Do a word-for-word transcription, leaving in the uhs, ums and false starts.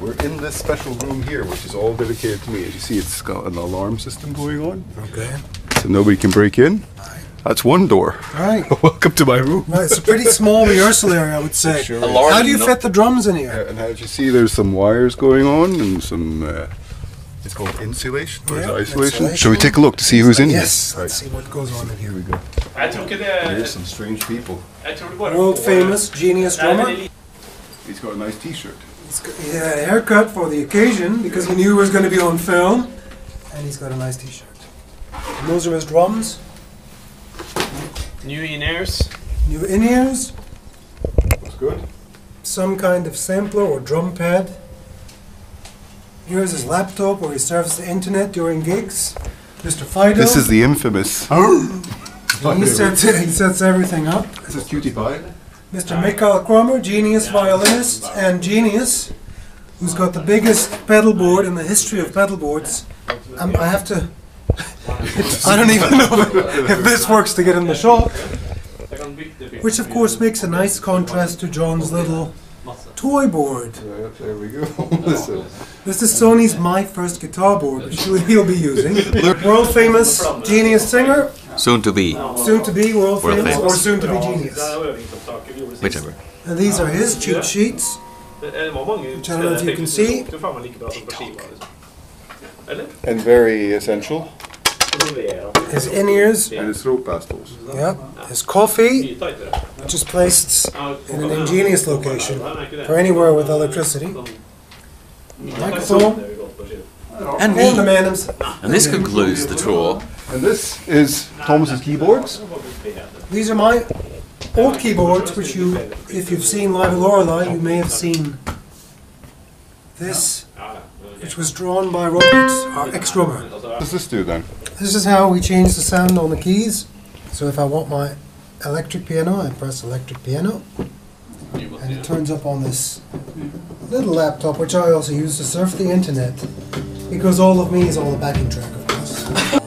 We're in this special room here, which is all dedicated to me. As you see, it's got an alarm system going on. Okay. So nobody can break in. Right. That's one door. All right. Welcome to my room. Right, it's a pretty small rehearsal area, I would say. Sure alarm. How do you fit the drums in here? Uh, and as you see, there's some wires going on and some, uh, it's called insulation, or yeah, is it isolation? Shall we take a look to see who's in yes. here? Yes, let's right. see what goes on in here. We go. There's some strange people. World famous genius drummer. He's got a nice t-shirt. He had a haircut for the occasion because he knew he was going to be on film, and he's got a nice t-shirt. And those are his drums. New in-ears. New in-ears. That's good. Some kind of sampler or drum pad. Here's his laptop where he surfs the internet during gigs. Mister Fido. This is the infamous. he, sets, he sets everything up. This is Cutie Pie. Mister Mikael Kramer, genius violinist and genius, who's got the biggest pedal board in the history of pedal boards. Um, I have to... I don't even know if this works to get in the shot. Which of course makes a nice contrast to John's little toy board. There we go. This is Sony's My First Guitar Board, which he'll be using. World famous genius singer. Soon to be. Soon to be world, world famous, famous or soon to be genius. Whichever. And these are his cheat sheets, which I don't know if you can see. And very essential. His in-ears. And his throat pastels. Yeah. His coffee, which is placed in an ingenious location for anywhere with electricity. Microphone. And me. And the man himself. And this concludes the tour. And this is Thomas's keyboards. These are my old keyboards, which you, if you've seen Live at Lorelei, you may have seen this, which was drawn by Robert, our ex-drummer. What does this do then? This is how we change the sound on the keys. So if I want my electric piano, I press electric piano. And it turns up on this little laptop, which I also use to surf the internet, because all of me is all the backing track, of course.